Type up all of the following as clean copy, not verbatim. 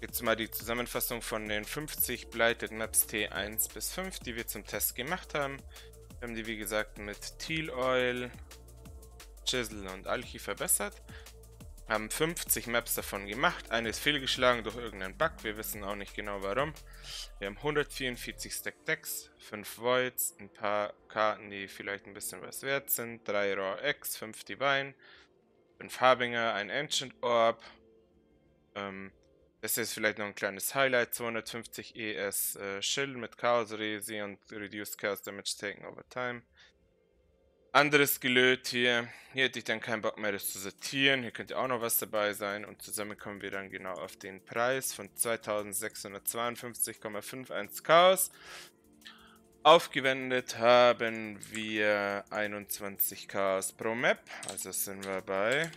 Jetzt mal die Zusammenfassung von den 50 Blighted Maps T1 bis 5, die wir zum Test gemacht haben. Wir haben die, wie gesagt, mit Teal Oil, Chisel und Alchi verbessert. Haben 50 Maps davon gemacht. Eine ist fehlgeschlagen durch irgendeinen Bug. Wir wissen auch nicht genau warum. Wir haben 144 Stack Decks, 5 Voids, ein paar Karten, die vielleicht ein bisschen was wert sind. 3 Raw Eggs, 5 Divine, 5 Harbinger, ein Ancient Orb. Das ist vielleicht noch ein kleines Highlight, 250 ES Schild mit Chaos Resi und Reduced Chaos Damage Taken over Time. Anderes Gelöt hier. Hier hätte ich dann keinen Bock mehr, das zu sortieren. Hier könnte auch noch was dabei sein. Und zusammen kommen wir dann genau auf den Preis von 2652,51 Chaos. Aufgewendet haben wir 21 Chaos pro Map. Also sind wir bei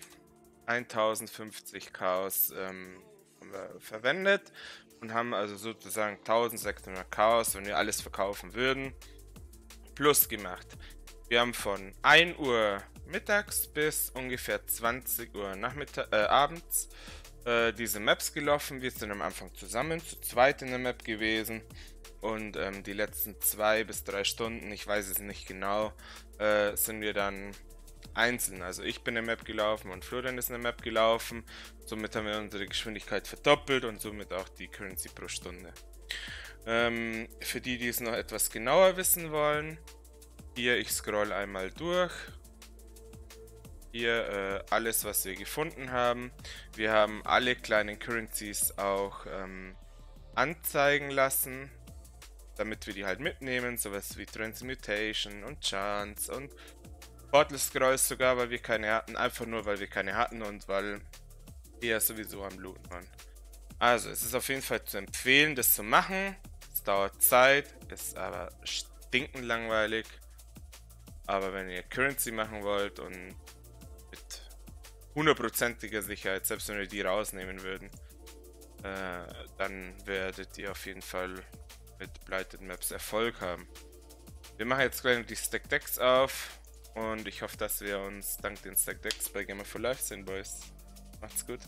1050 Chaos verwendet und haben also sozusagen 1600 Chaos, wenn wir alles verkaufen würden, plus gemacht. Wir haben von 1 Uhr mittags bis ungefähr 20 Uhr abends diese Maps gelaufen. Wir sind am Anfang zusammen, zu zweit in der Map gewesen und die letzten 2 bis 3 Stunden, ich weiß es nicht genau, sind wir dann einzeln. Also ich bin eine Map gelaufen und Florian ist eine Map gelaufen. Somit haben wir unsere Geschwindigkeit verdoppelt und somit auch die Currency pro Stunde. Für die, die es noch etwas genauer wissen wollen, hier, ich scroll einmal durch. Hier alles, was wir gefunden haben. Wir haben alle kleinen Currencies auch anzeigen lassen, damit wir die halt mitnehmen. Sowas wie Transmutation und Chance und Portal Scrolls sogar, weil wir keine hatten, einfach nur weil wir keine hatten und weil wir sowieso am Looten waren. Also es ist auf jeden Fall zu empfehlen, das zu machen. Es dauert Zeit, ist aber stinkend langweilig. Aber wenn ihr Currency machen wollt und mit hundertprozentiger Sicherheit, selbst wenn wir die rausnehmen würden, dann werdet ihr auf jeden Fall mit Blighted Maps Erfolg haben. Wir machen jetzt gleich die Stack Decks auf. Und ich hoffe, dass wir uns dank den Stack Decks bei Gamer4Live sehen, Boys. Macht's gut.